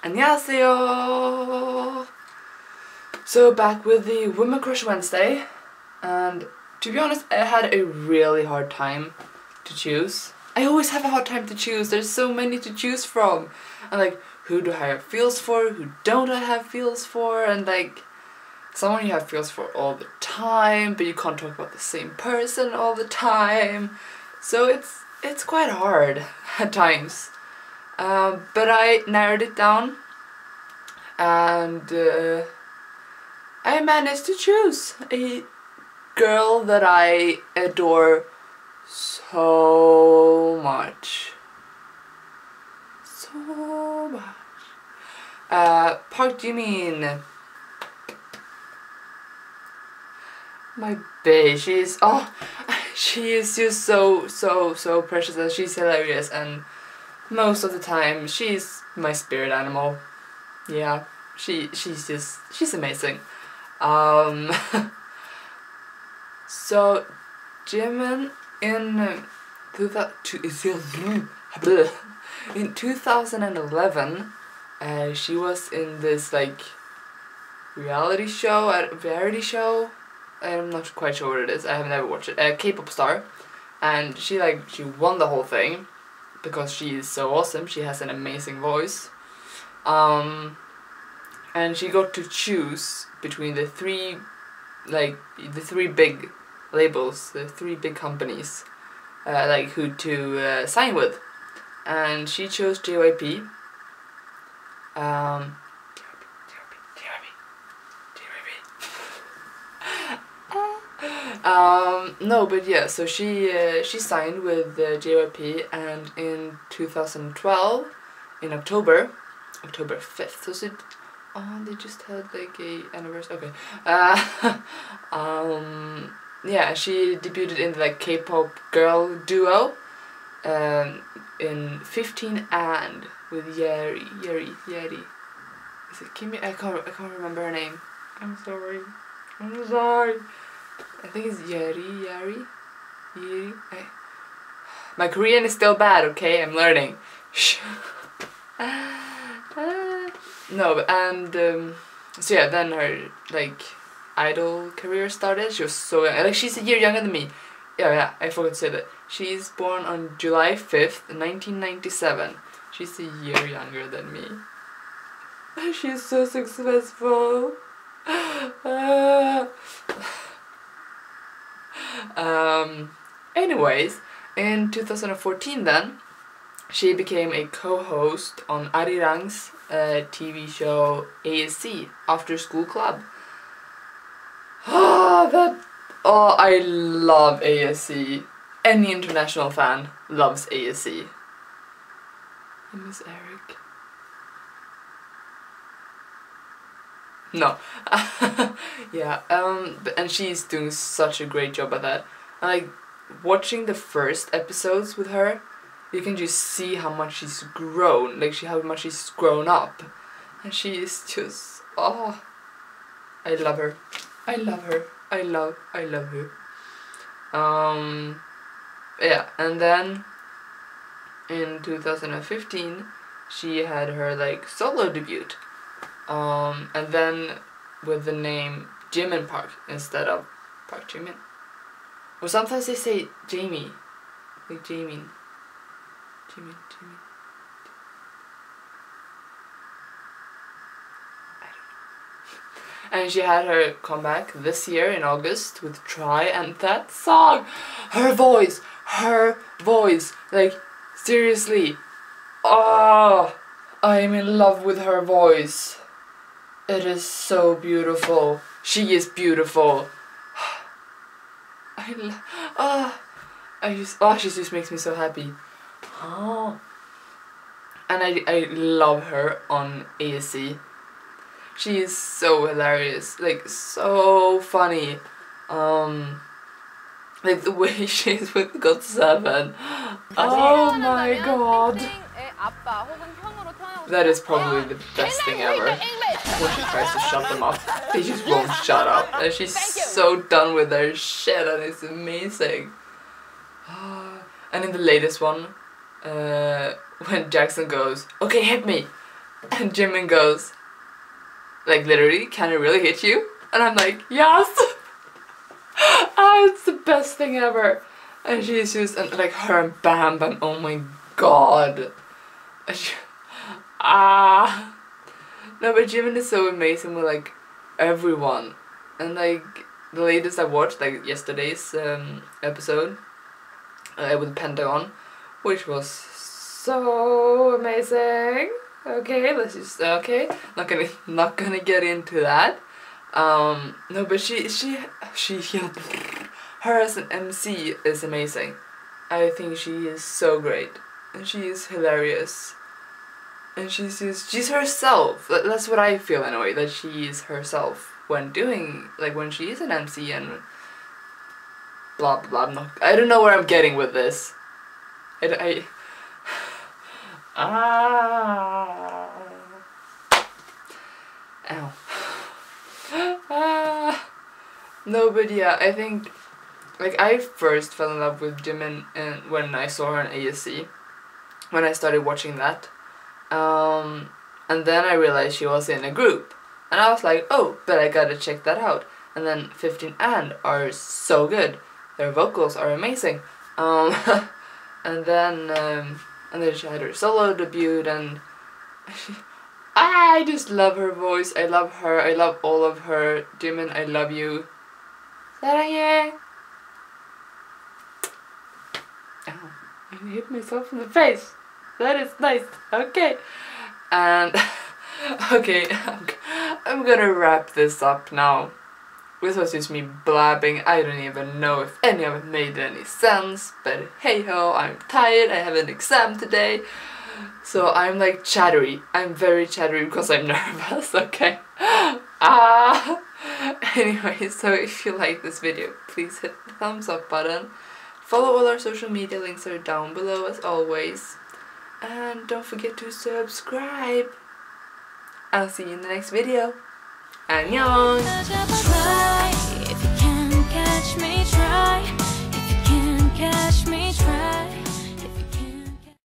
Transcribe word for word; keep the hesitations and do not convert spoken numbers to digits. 안녕하세요. So back with the Women Crush Wednesday, and to be honest I had a really hard time to choose. I always have a hard time to choose, there's so many to choose from, and like who do I have feels for, who don't I have feels for, and like someone you have feels for all the time but you can't talk about the same person all the time, so it's it's quite hard at times. Um, but I narrowed it down and uh, I managed to choose a girl that I adore so much. So much. Uh, Park Jimin. My babe, she is, oh, she is just so, so, so precious, and she's hilarious, and most of the time, she's my spirit animal. Yeah, she she's just, she's amazing. Um, so, Jimin in two thousand eleven, uh, she was in this like reality show, a variety show. I'm not quite sure what it is. I have never watched it. Uh, K-pop Star, and she like she won the whole thing. Because she is so awesome, she has an amazing voice, um, and she got to choose between the three, like the three big labels, the three big companies, uh, like who to uh, sign with, and she chose J Y P. Um, Um, no, but yeah, so she uh, she signed with uh, J Y P, and in two thousand twelve, in October, October fifth, was it? Oh, they just had like a anniversary, okay. Uh, um, yeah, she debuted in the like, K-pop girl duo, um, in fifteen and with Yeri, Yeri, Yeri. Is it Kimi? I can't, I can't remember her name. I'm sorry. I'm sorry. I think it's Yeri, Yeri, Yeri. I... My Korean is still bad, okay? I'm learning. Shh. uh, no, and um, so yeah, then her like idol career started. She was so young. Like she's a year younger than me. Yeah, yeah. I forgot to say that. She's born on July fifth, nineteen ninety-seven. She's a year younger than me. She's so successful. uh, Um, anyways, in two thousand fourteen then, she became a co-host on Arirang's uh, T V show A S C, After School Club. Oh, that, oh, I love A S C. Any international fan loves A S C. I miss Eric. No. Yeah, um, but, and she's doing such a great job at that. And, like, watching the first episodes with her, you can just see how much she's grown, like, she, how much she's grown up. And she is just, oh, I love her. I love her. I love, I love her. Um, yeah, and then in two thousand fifteen, she had her, like, solo debut. Um, and then with the name Jimin Park instead of Park Jimin. Or sometimes they say Jamie. Like Jamin. Jimin, Jimin. I don't know. And she had her comeback this year in August with Try, and that song! Her voice! Her voice! Like, seriously. Oh, I'm in love with her voice. It is so beautiful. She is beautiful. I love. Oh, I just. Oh, she just makes me so happy. Oh. And I, I love her on A S C. She is so hilarious. Like so funny. Um. Like the way she is with got seven. Oh my god. That is probably the best thing ever. When she tries to shut them up, they just won't shut up, and she's so done with their shit, and it's amazing. And in the latest one, uh, when Jackson goes, okay, hit me, And Jimin goes, like, literally, can it really hit you? And I'm like, yes! Ah, it's the best thing ever! And she's just, and, like, her and Bam Bam, oh my god. She, ah. No, but Jimin is so amazing with, like, everyone. And, like, the latest I watched, like, yesterday's um, episode uh, with Pentagon, which was so amazing. Okay, let's just, okay, not gonna, not gonna get into that. Um, no, but she, she, she, her as an M C is amazing. I think she is so great. And she is hilarious. And she's just, she's herself. That's what I feel anyway, that she is herself when doing, like, when she is an M C and blah, blah, blah. Not, I don't know where I'm getting with this. I, I Ah. Ow. Ah. No, but yeah, I think, like, I first fell in love with Jimin and when I saw her in A S C, when I started watching that, um, and then I realized she was in a group, and I was like, oh, but I gotta check that out. And then fifteen and are so good, their vocals are amazing, um, and then, um, and then she had her solo debut, and she, I just love her voice. I love her. I love all of her. Jimin, I love you. Saranghae. Ow! I hit myself in the face. That is nice. Okay, and okay, I'm gonna wrap this up now. This was just me blabbing. I don't even know if any of it made any sense, but hey ho, I'm tired, I have an exam today. So I'm like chattery. I'm very chattery because I'm nervous, okay? Ah. Anyway, so if you like this video, please hit the thumbs up button. Follow all our social media, links are down below as always. And don't forget to subscribe. I'll see you in the next video. 안녕.